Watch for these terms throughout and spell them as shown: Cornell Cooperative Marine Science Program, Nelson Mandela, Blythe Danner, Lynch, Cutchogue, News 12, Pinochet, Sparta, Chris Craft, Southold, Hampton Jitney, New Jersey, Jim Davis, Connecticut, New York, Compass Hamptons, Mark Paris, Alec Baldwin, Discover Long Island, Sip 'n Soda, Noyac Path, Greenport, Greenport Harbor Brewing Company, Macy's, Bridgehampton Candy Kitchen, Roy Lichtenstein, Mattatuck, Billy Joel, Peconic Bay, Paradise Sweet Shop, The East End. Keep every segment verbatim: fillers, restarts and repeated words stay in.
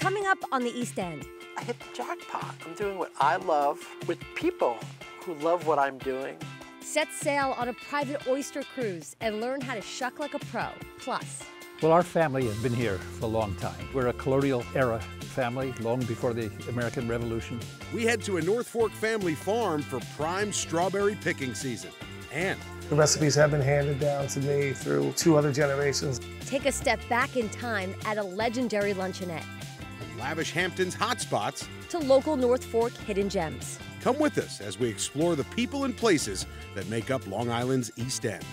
coming up on the East End. I hit the jackpot. I'm doing what I love with people who love what I'm doing. Set sail on a private oyster cruise and learn how to shuck like a pro. Plus. Well, our family has been here for a long time. We're a colonial era family long before the American Revolution. We head to a North Fork family farm for prime strawberry picking season. And the recipes have been handed down to me through two other generations. Take a step back in time at a legendary luncheonette. From lavish Hamptons hotspots to local North Fork hidden gems. Come with us as we explore the people and places that make up Long Island's East End.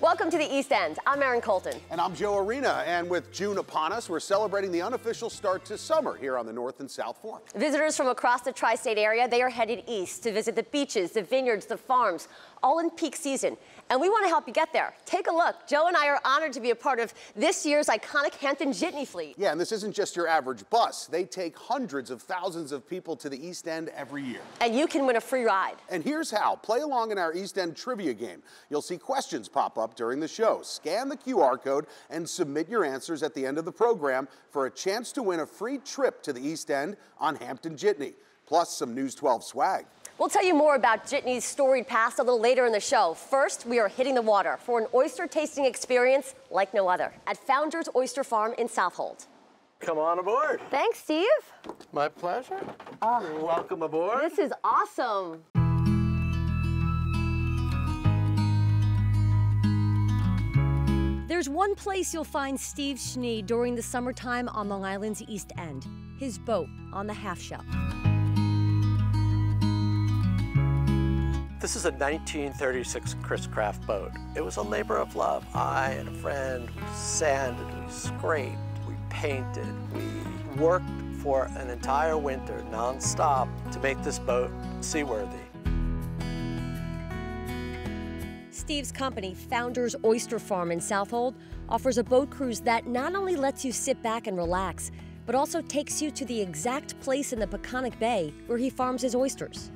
Welcome to the East End. I'm Erin Colton. And I'm Joe Arena. And with June upon us, we're celebrating the unofficial start to summer here on the North and South Fork. Visitors from across the tri-state area, they are headed east to visit the beaches, the vineyards, the farms, all in peak season. And we want to help you get there. Take a look. Joe and I are honored to be a part of this year's iconic Hampton Jitney fleet. Yeah, and this isn't just your average bus. They take hundreds of thousands of people to the East End every year. And you can win a free ride. And here's how. Play along in our East End trivia game. You'll see questions pop up during the show. Scan the Q R code and submit your answers at the end of the program for a chance to win a free trip to the East End on Hampton Jitney, plus some News twelve swag. We'll tell you more about Jitney's storied past a little later in the show. First, we are hitting the water for an oyster tasting experience like no other at Founders Oyster Farm in Southold. Come on aboard. Thanks, Steve. My pleasure. Oh, welcome aboard. This is awesome. There's one place you'll find Steve Schnee during the summertime on Long Island's East End, his boat on the Half Shell. This is a nineteen thirty-six Chris Craft boat. It was a labor of love. I and a friend, we sanded, we scraped, we painted, we worked for an entire winter nonstop to make this boat seaworthy. Steve's company, Founders Oyster Farm in Southold, offers a boat cruise that not only lets you sit back and relax, but also takes you to the exact place in the Peconic Bay where he farms his oysters.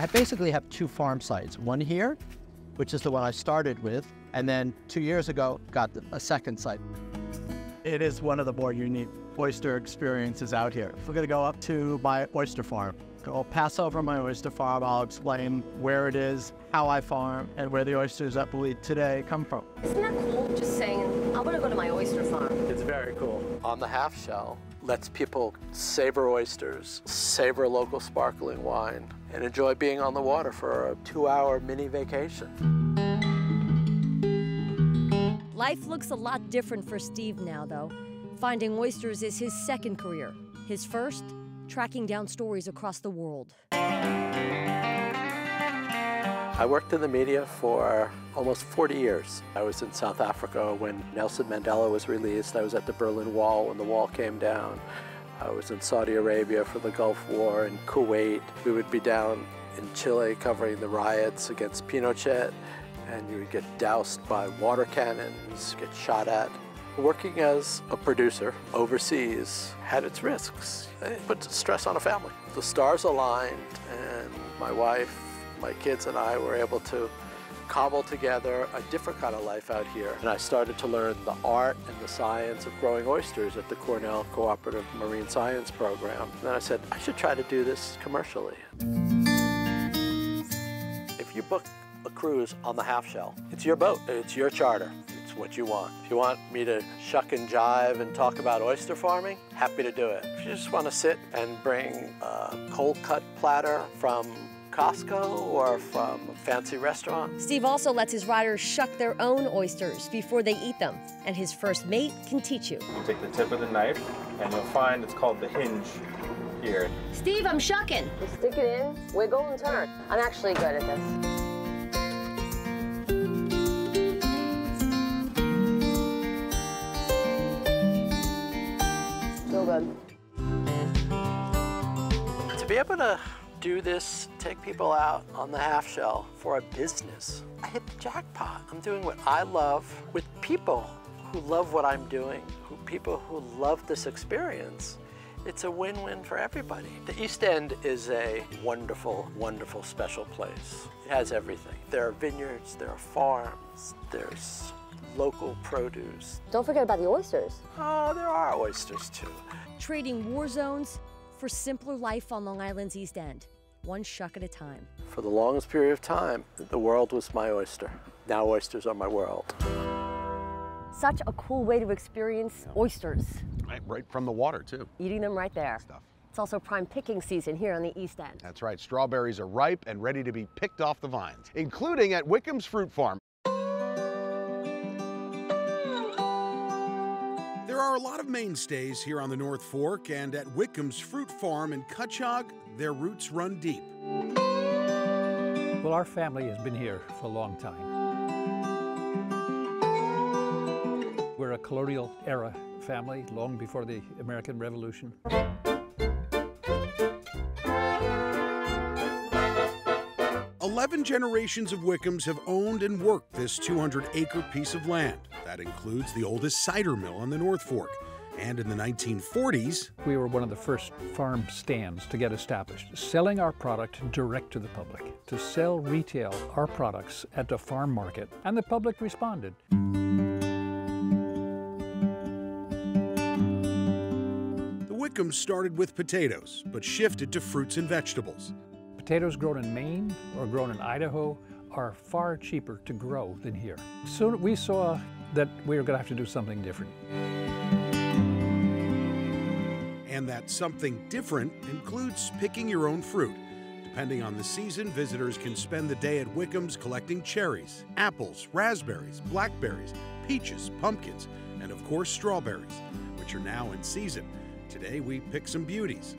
I basically have two farm sites, one here, which is the one I started with, and then two years ago, got a second site. It is one of the more unique oyster experiences out here. We're gonna go up to my oyster farm. I'll pass over my oyster farm, I'll explain where it is, how I farm, and where the oysters that we eat today come from. Isn't that cool, just saying, I wanna go to my oyster farm? It's very cool. On the Half Shell, lets people savor oysters, savor local sparkling wine, and enjoy being on the water for a two-hour mini vacation. Life looks a lot different for Steve now, though. Finding oysters is his second career. His first, tracking down stories across the world. I worked in the media for almost forty years. I was in South Africa when Nelson Mandela was released. I was at the Berlin Wall when the wall came down. I was in Saudi Arabia for the Gulf War and Kuwait. We would be down in Chile covering the riots against Pinochet, and you would get doused by water cannons, get shot at. Working as a producer overseas had its risks. It put stress on a family. The stars aligned, and my wife, my kids and I were able to cobble together a different kind of life out here. And I started to learn the art and the science of growing oysters at the Cornell Cooperative Marine Science Program. And then I said, I should try to do this commercially. If you book a cruise on the Half Shell, it's your boat, it's your charter, it's what you want. If you want me to shuck and jive and talk about oyster farming, happy to do it. If you just want to sit and bring a cold cut platter from Costco or from a fancy restaurant. Steve also lets his riders shuck their own oysters before they eat them, and his first mate can teach you. You take the tip of the knife, and you'll find it's called the hinge here. Steve, I'm shucking. You stick it in, wiggle, and turn. I'm actually good at this. So good. To be able to do this, take people out on the Half Shell for a business. I hit the jackpot. I'm doing what I love with people who love what I'm doing, who people who love this experience. It's a win-win for everybody. The East End is a wonderful, wonderful special place. It has everything. There are vineyards, there are farms, there's local produce. Don't forget about the oysters. Oh, there are oysters too. Trading war zones for simpler life on Long Island's East End, one shuck at a time. For the longest period of time, the world was my oyster. Now oysters are my world. Such a cool way to experience oysters. Right, right from the water, too. Eating them right there. Stuff. It's also prime picking season here on the East End. That's right. Strawberries are ripe and ready to be picked off the vines, including at Wickham's Fruit Farm. There are a lot of mainstays here on the North Fork, and at Wickham's Fruit Farm in Cutchogue, their roots run deep. Well, our family has been here for a long time. We're a colonial era family, long before the American Revolution. Eleven generations of Wickhams have owned and worked this two hundred acre piece of land. That includes the oldest cider mill on the North Fork. And in the nineteen forties... we were one of the first farm stands to get established, selling our product direct to the public, to sell retail our products at the farm market. And the public responded. Wickham started with potatoes, but shifted to fruits and vegetables. Potatoes grown in Maine or grown in Idaho are far cheaper to grow than here. Soon we saw that we were going to have to do something different. And that something different includes picking your own fruit. Depending on the season, visitors can spend the day at Wickham's collecting cherries, apples, raspberries, blackberries, peaches, pumpkins, and of course strawberries, which are now in season. Today, we pick some beauties.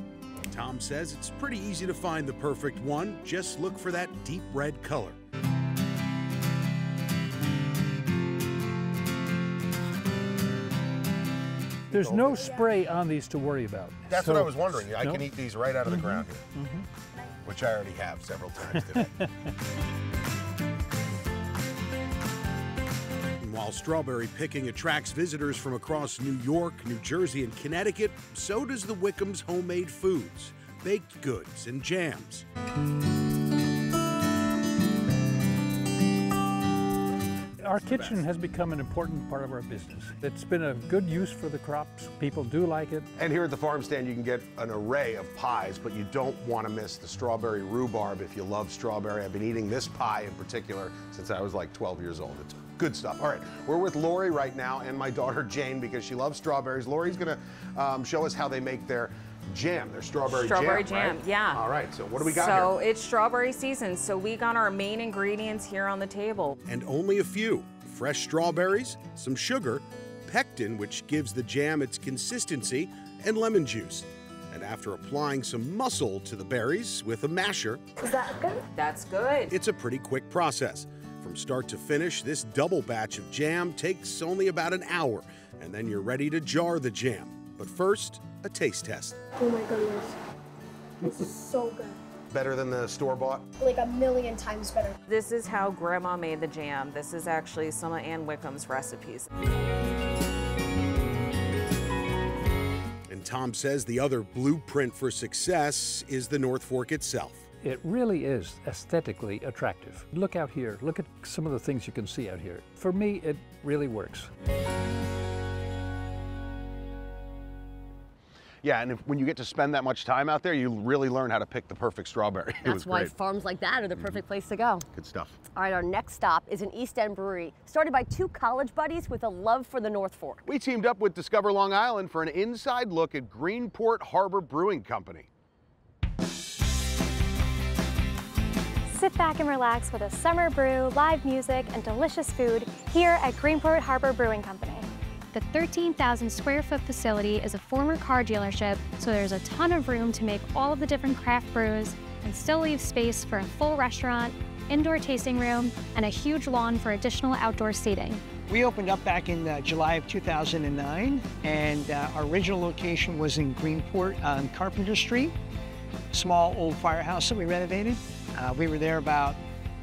Tom says it's pretty easy to find the perfect one. Just look for that deep red color. There's no spray on these to worry about. That's so, what I was wondering. I no? can eat these right out of the mm-hmm. ground here, mm-hmm. which I already have several times today. While strawberry picking attracts visitors from across New York, New Jersey, and Connecticut, so does the Wickham's homemade foods, baked goods, and jams. Our kitchen has become an important part of our business. It's been a good use for the crops. People do like it. And here at the farm stand, you can get an array of pies, but you don't want to miss the strawberry rhubarb if you love strawberry. I've been eating this pie in particular since I was like twelve years old. It's good stuff. All right, we're with Lori right now and my daughter Jane because she loves strawberries. Lori's gonna um, show us how they make their jam, their strawberry, strawberry jam. Strawberry jam, right? Yeah. All right, so what do we got so here? So it's strawberry season, so we got our main ingredients here on the table. And only a few. Fresh strawberries, some sugar, pectin, which gives the jam its consistency, and lemon juice. And after applying some muscle to the berries with a masher... Is that good? That's good. It's a pretty quick process. From start to finish, this double batch of jam takes only about an hour, and then you're ready to jar the jam. But first, a taste test. Oh my goodness, this is so good. Better than the store-bought? Like a million times better. This is how Grandma made the jam. This is actually some of Ann Wickham's recipes. And Tom says the other blueprint for success is the North Fork itself. It really is aesthetically attractive. Look out here, look at some of the things you can see out here. For me, it really works. Yeah, and if, when you get to spend that much time out there, you really learn how to pick the perfect strawberry. That's it was why great. Farms like that are the perfect mm-hmm. place to go. Good stuff. All right, our next stop is an East End brewery, started by two college buddies with a love for the North Fork. We teamed up with Discover Long Island for an inside look at Greenport Harbor Brewing Company. Sit back and relax with a summer brew, live music, and delicious food here at Greenport Harbor Brewing Company. The thirteen thousand square foot facility is a former car dealership, so there's a ton of room to make all of the different craft brews and still leave space for a full restaurant, indoor tasting room, and a huge lawn for additional outdoor seating. We opened up back in uh, July of two thousand nine, and uh, our original location was in Greenport on Carpenter Street, small old firehouse that we renovated. Uh, we were there about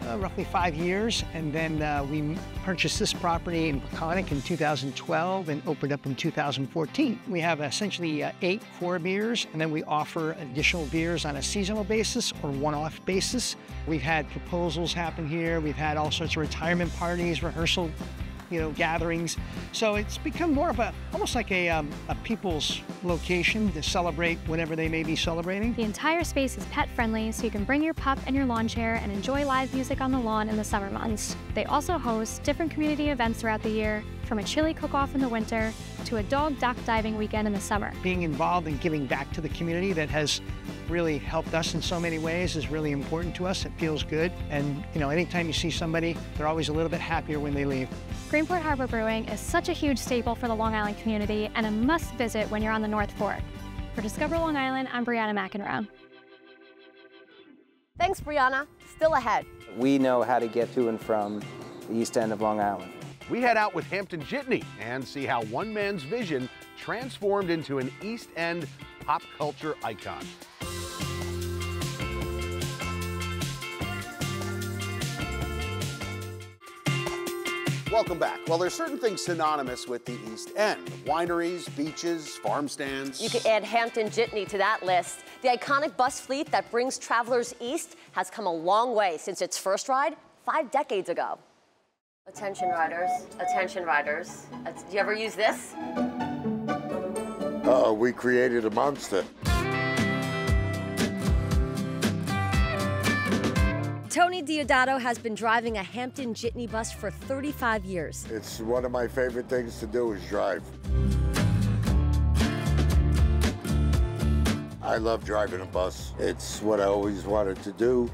uh, roughly five years. And then uh, we purchased this property in Peconic in two thousand twelve and opened up in two thousand fourteen. We have essentially uh, eight core beers, and then we offer additional beers on a seasonal basis or one-off basis. We've had proposals happen here. We've had all sorts of retirement parties, rehearsal you know, gatherings. So it's become more of a, almost like a, um, a people's location to celebrate whatever they may be celebrating. The entire space is pet friendly, so you can bring your pup and your lawn chair and enjoy live music on the lawn in the summer months. They also host different community events throughout the year, from a chili cook-off in the winter to a dog dock diving weekend in the summer. Being involved in giving back to the community that has really helped us in so many ways is really important to us. It feels good. And you know, anytime you see somebody, they're always a little bit happier when they leave. Greenport Harbor Brewing is such a huge staple for the Long Island community and a must visit when you're on the North Fork. For Discover Long Island, I'm Brianna McEnroe. Thanks, Brianna. Still ahead. We know how to get to and from the East End of Long Island. We head out with Hampton Jitney and see how one man's vision transformed into an East End pop culture icon. Welcome back. Well, there's certain things synonymous with the East End. Wineries, beaches, farm stands. You could add Hampton Jitney to that list. The iconic bus fleet that brings travelers east has come a long way since its first ride five decades ago. Attention riders, attention riders. Do you ever use this? Uh-oh, we created a monster. Tony Diodato has been driving a Hampton Jitney bus for thirty-five years. It's one of my favorite things to do is drive. I love driving a bus. It's what I always wanted to do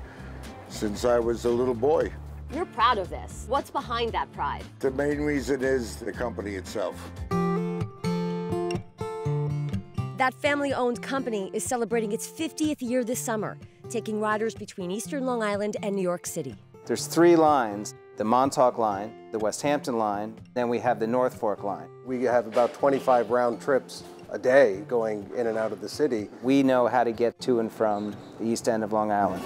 since I was a little boy. You're proud of this. What's behind that pride? The main reason is the company itself. That family-owned company is celebrating its fiftieth year this summer, taking riders between Eastern Long Island and New York City. There's three lines, the Montauk line, the West Hampton line, then we have the North Fork line. We have about twenty-five round trips a day going in and out of the city. We know how to get to and from the East End of Long Island.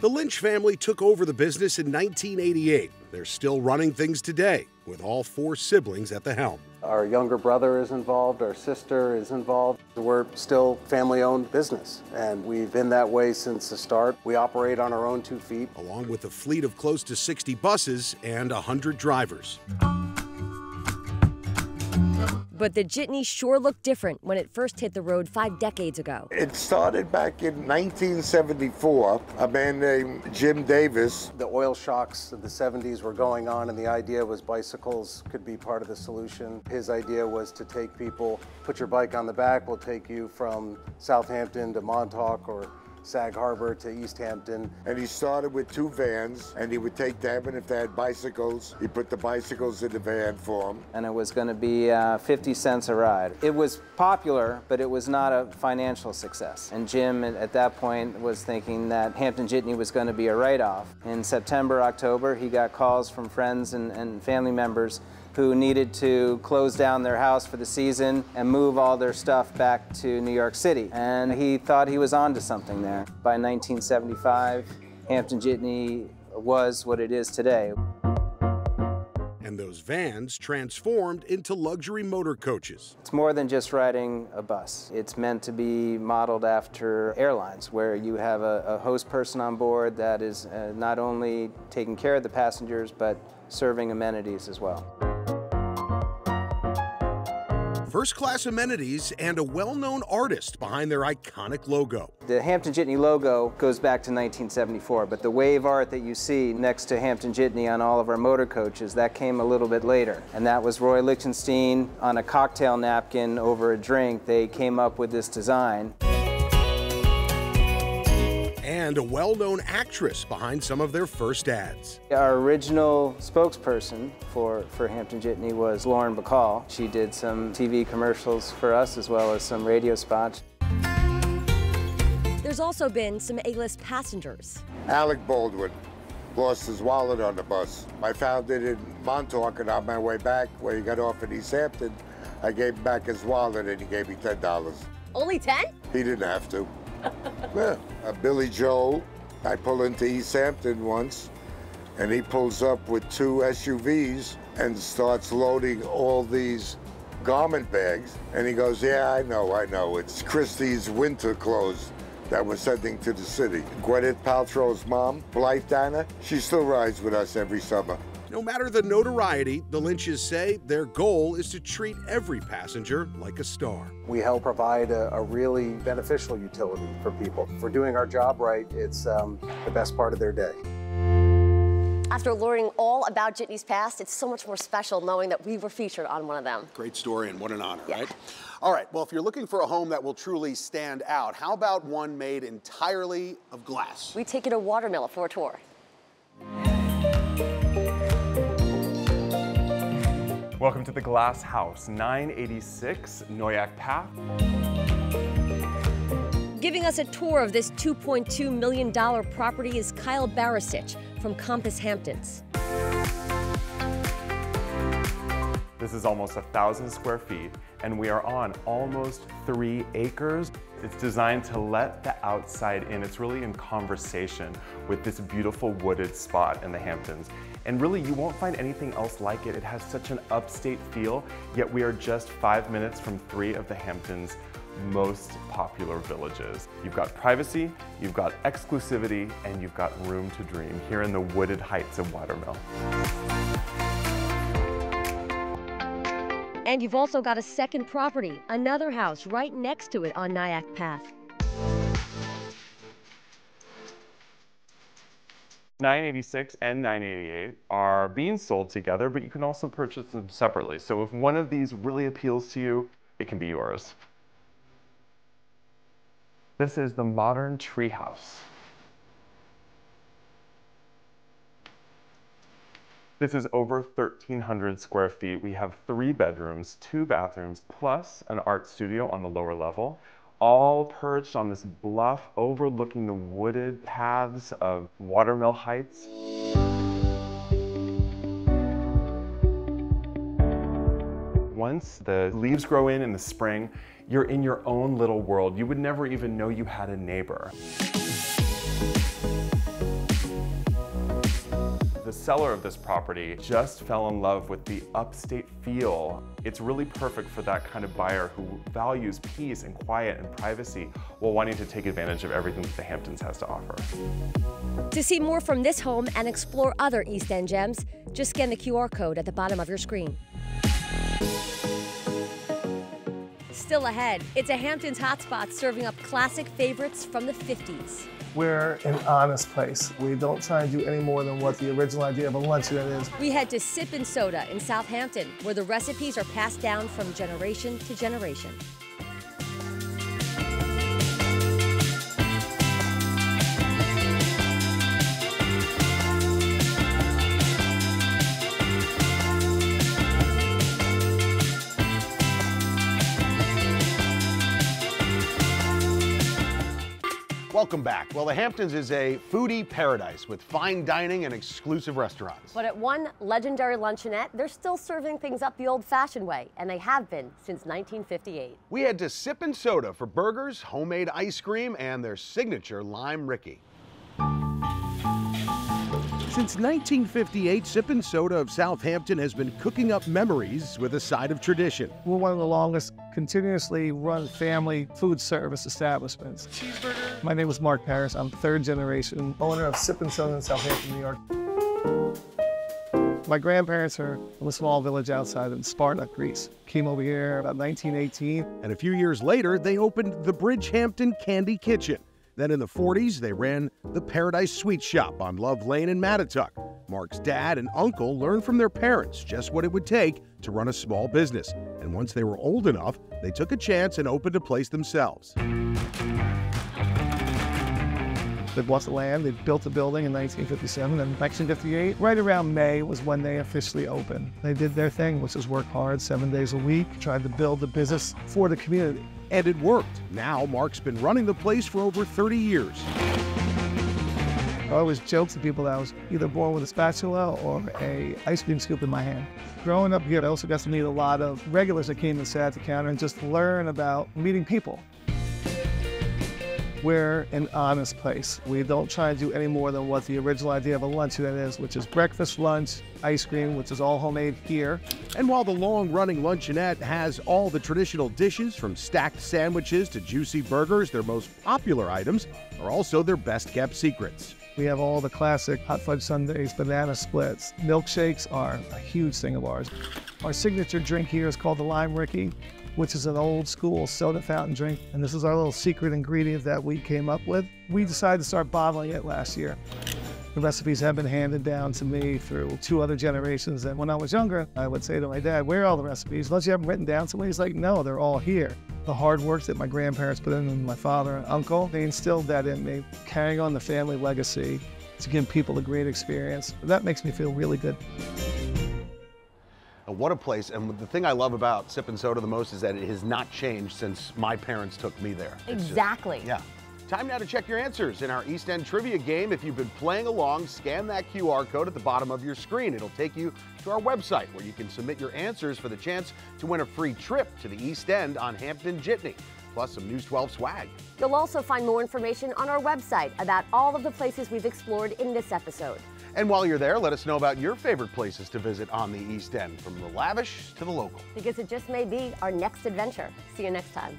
The Lynch family took over the business in nineteen eighty-eight. They're still running things today, with all four siblings at the helm. Our younger brother is involved, our sister is involved. We're still family-owned business, and we've been that way since the start. We operate on our own two feet. Along with a fleet of close to sixty buses and one hundred drivers. But the Jitney sure looked different when it first hit the road five decades ago. It started back in nineteen seventy-four. A man named Jim Davis. The oil shocks of the seventies were going on, and the idea was bicycles could be part of the solution. His idea was to take people, put your bike on the back, we'll take you from Southampton to Montauk or Sag Harbor to East Hampton. And he started with two vans, and he would take them, and if they had bicycles, he put the bicycles in the van for them. And it was going to be uh, fifty cents a ride. It was popular, but it was not a financial success. And Jim, at that point, was thinking that Hampton Jitney was going to be a write-off. In September, October, he got calls from friends and, and family members who needed to close down their house for the season and move all their stuff back to New York City. And he thought he was onto something there. By nineteen seventy-five, Hampton Jitney was what it is today. And those vans transformed into luxury motor coaches. It's more than just riding a bus. It's meant to be modeled after airlines, where you have a, a host person on board that is uh, not only taking care of the passengers, but serving amenities as well. First-class amenities and a well-known artist behind their iconic logo. The Hampton Jitney logo goes back to nineteen seventy-four, but the wave art that you see next to Hampton Jitney on all of our motor coaches, that came a little bit later. And that was Roy Lichtenstein on a cocktail napkin over a drink. They came up with this design. And a well-known actress behind some of their first ads. Our original spokesperson for, for Hampton Jitney was Lauren Bacall. She did some T V commercials for us as well as some radio spots. There's also been some A-list passengers. Alec Baldwin lost his wallet on the bus. I found it in Montauk, and on my way back, where he got off in East Hampton, I gave him back his wallet, and he gave me ten dollars. Only ten? He didn't have to. Yeah. Uh, Billy Joel I pull into East Hampton once, and he pulls up with two S U Vs and starts loading all these garment bags. And he goes, yeah, I know, I know. It's Christie's winter clothes that we're sending to the city. Gwyneth Paltrow's mom, Blythe Danner, she still rides with us every summer. No matter the notoriety, the Lynches say their goal is to treat every passenger like a star. We help provide a, a really beneficial utility for people. If we're doing our job right, it's um, the best part of their day. After learning all about Jitney's past, it's so much more special knowing that we were featured on one of them. Great story and what an honor, yeah. Right? All right, well, if you're looking for a home that will truly stand out, how about one made entirely of glass? We take you to Watermill for a tour. Welcome to the Glass House, nine eighty-six Noyac Path. Giving us a tour of this two point two million dollar property is Kyle Barisich from Compass Hamptons. This is almost one thousand square feet, and we are on almost three acres. It's designed to let the outside in. It's really in conversation with this beautiful wooded spot in the Hamptons. And really, you won't find anything else like it. It has such an upstate feel, yet we are just five minutes from three of the Hamptons' most popular villages. You've got privacy, you've got exclusivity, and you've got room to dream here in the wooded heights of Watermill. And you've also got a second property, another house right next to it on Noyac Path. nine eighty-six and nine eighty-eight are being sold together, but you can also purchase them separately. So if one of these really appeals to you, it can be yours. This is the modern treehouse. This is over thirteen hundred square feet. We have three bedrooms, two bathrooms, plus an art studio on the lower level, all perched on this bluff overlooking the wooded paths of Watermill Heights. Once the leaves grow in in the spring, you're in your own little world. You would never even know you had a neighbor. The seller of this property just fell in love with the upstate feel. It's really perfect for that kind of buyer who values peace and quiet and privacy while wanting to take advantage of everything that the Hamptons has to offer. To see more from this home and explore other East End gems, just scan the Q R code at the bottom of your screen. Still ahead, it's a Hamptons hotspot serving up classic favorites from the fifties. We're an honest place. We don't try and do any more than what the original idea of a luncheon is. We head to Sip 'n Soda in Southampton, where the recipes are passed down from generation to generation. Welcome back. Well, the Hamptons is a foodie paradise with fine dining and exclusive restaurants. But at one legendary luncheonette, they're still serving things up the old-fashioned way, and they have been since nineteen fifty-eight. We head to Sip 'n Soda for burgers, homemade ice cream, and their signature Lime Ricky. Since nineteen fifty-eight, Sip 'n Soda of Southampton has been cooking up memories with a side of tradition. We're one of the longest continuously run family food service establishments. Cheeseburger. My name is Mark Paris. I'm third generation owner of Sip 'n Soda in Southampton, New York. My grandparents are from a small village outside in Sparta, Greece. Came over here about nineteen eighteen. And a few years later, they opened the Bridgehampton Candy Kitchen. Then in the forties, they ran the Paradise Sweet Shop on Love Lane in Mattatuck. Mark's dad and uncle learned from their parents just what it would take to run a small business. And once they were old enough, they took a chance and opened a place themselves. They bought the land, they built the building in nineteen fifty-seven, and in nineteen fifty-eight, right around May was when they officially opened. They did their thing, which is work hard seven days a week, tried to build the business for the community. And it worked. Now, Mark's been running the place for over thirty years. I always joke to people that I was either born with a spatula or a ice cream scoop in my hand. Growing up here, I also got to meet a lot of regulars that came and sat at the counter and just learn about meeting people. We're an honest place. We don't try to do any more than what the original idea of a lunch that is, which is breakfast, lunch, ice cream, which is all homemade here. And while the long-running luncheonette has all the traditional dishes, from stacked sandwiches to juicy burgers, their most popular items are also their best-kept secrets. We have all the classic hot fudge sundaes, banana splits. Milkshakes are a huge thing of ours. Our signature drink here is called the Lime Ricky, which is an old school soda fountain drink. And this is our little secret ingredient that we came up with. We decided to start bottling it last year. The recipes have been handed down to me through two other generations. And when I was younger, I would say to my dad, where are all the recipes? Don't you have them written down somewhere? He's like, no, they're all here. The hard work that my grandparents put in, and my father and uncle, they instilled that in me, carrying on the family legacy to give people a great experience. That makes me feel really good. What a place, and the thing I love about Sip 'n Soda the most is that it has not changed since my parents took me there. It's exactly. Just, yeah. Time now to check your answers in our East End trivia game. If you've been playing along, scan that Q R code at the bottom of your screen. It'll take you to our website where you can submit your answers for the chance to win a free trip to the East End on Hampton Jitney, plus some News twelve swag. You'll also find more information on our website about all of the places we've explored in this episode. And while you're there, let us know about your favorite places to visit on the East End, from the lavish to the local. Because it just may be our next adventure. See you next time.